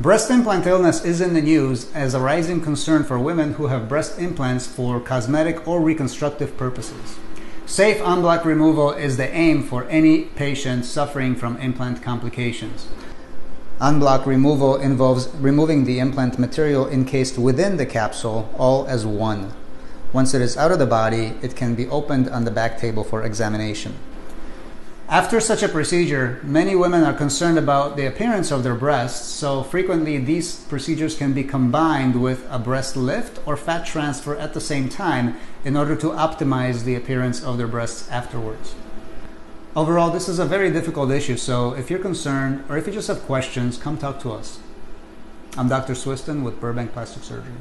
Breast implant illness is in the news as a rising concern for women who have breast implants for cosmetic or reconstructive purposes. Safe en bloc removal is the aim for any patient suffering from implant complications. En bloc removal involves removing the implant material encased within the capsule, all as one. Once it is out of the body, it can be opened on the back table for examination. After such a procedure, many women are concerned about the appearance of their breasts, so frequently these procedures can be combined with a breast lift or fat transfer at the same time in order to optimize the appearance of their breasts afterwards. Overall, this is a very difficult issue, so if you're concerned or if you just have questions, come talk to us. I'm Dr. Swiston with Burbank Plastic Surgery.